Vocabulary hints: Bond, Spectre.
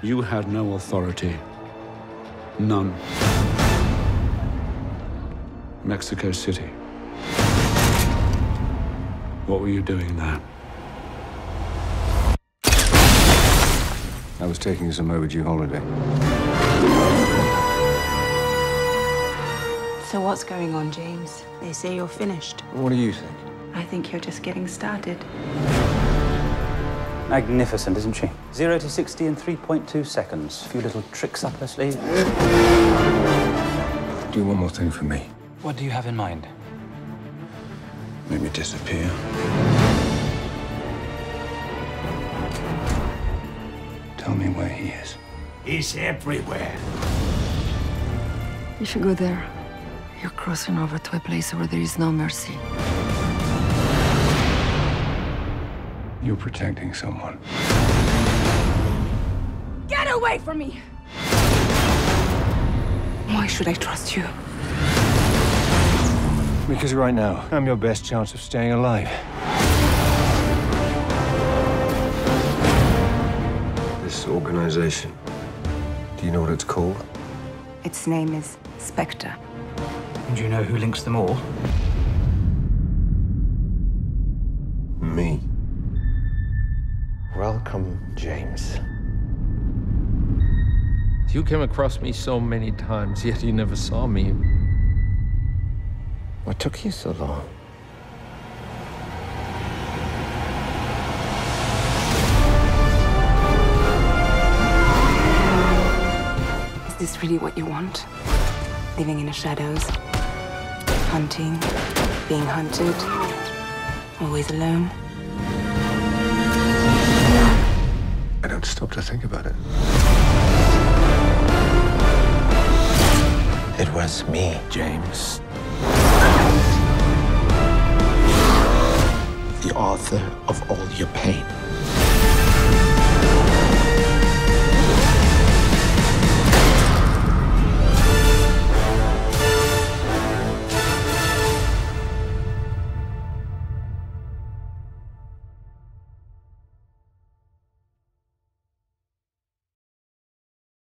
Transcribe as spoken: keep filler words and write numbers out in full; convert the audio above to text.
You had no authority. None. Mexico City. What were you doing there? I was taking some overdue holiday. So what's going on, James? They say you're finished. What do you think? I think you're just getting started. Magnificent, isn't she? Zero to sixty in three point two seconds. A few little tricks up her sleeve. Do one more thing for me. What do you have in mind? Make me disappear. Tell me where he is. He's everywhere. If you go there, you're crossing over to a place where there is no mercy. You're protecting someone. Get away from me! Why should I trust you? Because right now, I'm your best chance of staying alive. This organization, do you know what it's called? Its name is Spectre. And do you know who links them all? Me. Welcome, James. You came across me so many times, yet you never saw me. What took you so long? Is this really what you want? Living in the shadows, hunting, being hunted, always alone. I don't stop to think about it. It was me, James. The author of all your pain.